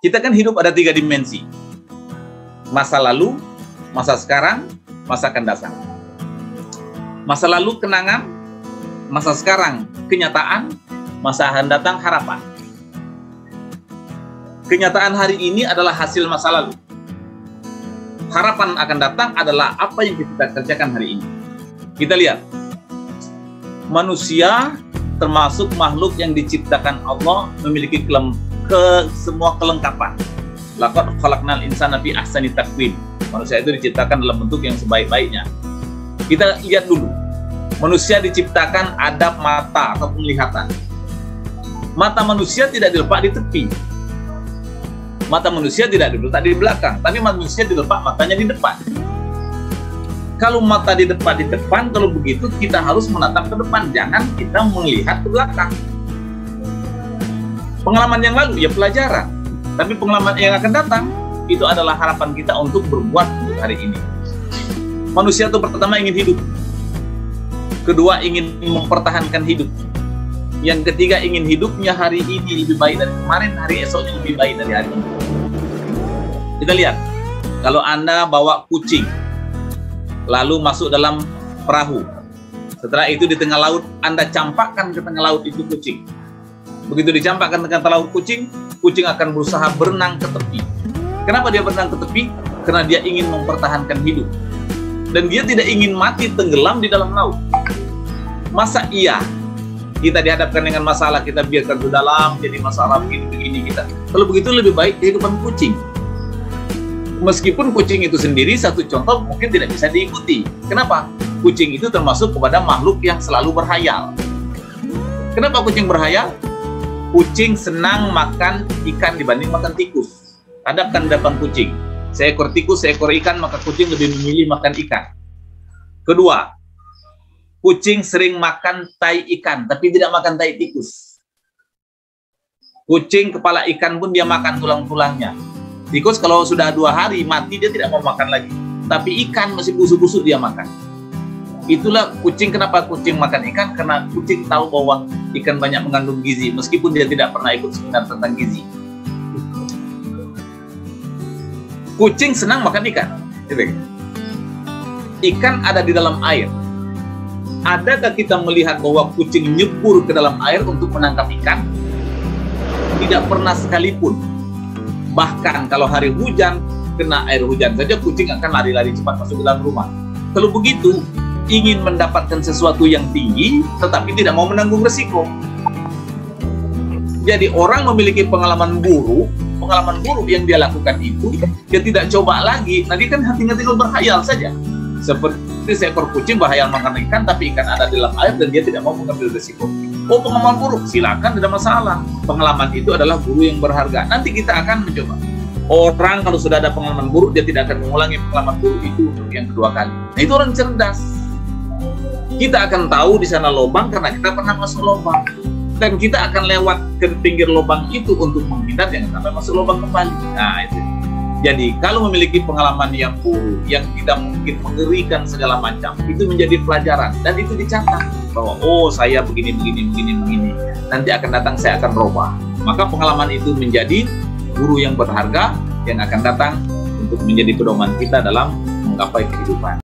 Kita kan hidup ada 3 dimensi. Masa lalu, masa sekarang, masa akan datang. Masa lalu kenangan, masa sekarang kenyataan, masa akan datang harapan. Kenyataan hari ini adalah hasil masa lalu. Harapan akan datang adalah apa yang kita kerjakan hari ini. Kita lihat, manusia termasuk makhluk yang diciptakan Allah memiliki semua kelengkapan. Laqad khalaqnal insana fi ahsani taqwim. Manusia itu diciptakan dalam bentuk yang sebaik-baiknya. Kita lihat dulu, manusia diciptakan adab mata atau penglihatan. Mata manusia tidak diletak di tepi. Mata manusia tidak diletak di belakang, tapi manusia diletak matanya di depan. Kalau mata diletak di depan, kalau begitu kita harus menatap ke depan, jangan kita melihat ke belakang. Pengalaman yang lalu ya pelajaran, tapi pengalaman yang akan datang itu adalah harapan kita untuk berbuat untuk hari ini. Manusia itu pertama ingin hidup, kedua ingin mempertahankan hidup. Yang ketiga ingin hidupnya hari ini lebih baik dari kemarin, hari esoknya lebih baik dari hari ini. Kita lihat, kalau Anda bawa kucing, lalu masuk dalam perahu. Setelah itu di tengah laut, Anda campakkan ke tengah laut itu kucing. Begitu dicampakkan ke tengah laut kucing, kucing akan berusaha berenang ke tepi. Kenapa dia berenang ke tepi? Karena dia ingin mempertahankan hidup. Dan dia tidak ingin mati tenggelam di dalam laut. Masa iya? Kita dihadapkan dengan masalah, kita biarkan ke dalam, jadi masalah begini-begini kita. Kalau begitu lebih baik kehidupan kucing. Meskipun kucing itu sendiri satu contoh mungkin tidak bisa diikuti. Kenapa? Kucing itu termasuk kepada makhluk yang selalu berhayal. Kenapa kucing berhayal? Kucing senang makan ikan dibanding makan tikus. Hadapkan depan kucing. Seekor tikus, seekor ikan, maka kucing lebih memilih makan ikan. Kedua, kucing sering makan tai ikan, tapi tidak makan tai tikus. Kucing kepala ikan pun dia makan tulang-tulangnya. Tikus kalau sudah 2 hari mati, dia tidak mau makan lagi. Tapi ikan masih busuk-busuk dia makan. Itulah kucing, kenapa kucing makan ikan, karena kucing tahu bahwa ikan banyak mengandung gizi, meskipun dia tidak pernah ikut seminar tentang gizi. Kucing senang makan ikan. Ikan ada di dalam air. Adakah kita melihat bahwa kucing nyebur ke dalam air untuk menangkap ikan? Tidak pernah sekalipun. Bahkan kalau hari hujan, kena air hujan saja, kucing akan lari-lari cepat masuk ke dalam rumah. Kalau begitu, ingin mendapatkan sesuatu yang tinggi, tetapi tidak mau menanggung resiko. Jadi orang memiliki pengalaman buruk yang dia lakukan itu, dia tidak coba lagi, nanti kan hatinya tinggal berkhayal saja. Seperti seekor kucing bahaya makan ikan, tapi ikan ada di dalam air dan dia tidak mau mengambil resiko. Oh, pengalaman buruk, silakan, tidak masalah. Pengalaman itu adalah guru yang berharga. Nanti kita akan mencoba. Orang kalau sudah ada pengalaman buruk, dia tidak akan mengulangi pengalaman buruk itu untuk yang kedua kali. Nah, itu orang cerdas. Kita akan tahu di sana lubang karena kita pernah masuk lubang. Dan kita akan lewat ke pinggir lubang itu untuk menghindar jangan sampai masuk lubang kembali. Nah, itu. Jadi, kalau memiliki pengalaman yang buruk, yang tidak mungkin mengerikan segala macam, itu menjadi pelajaran. Dan itu dicatat bahwa, oh saya begini. Nanti akan datang, saya akan berubah. Maka pengalaman itu menjadi guru yang berharga, yang akan datang untuk menjadi pedoman kita dalam menggapai kehidupan.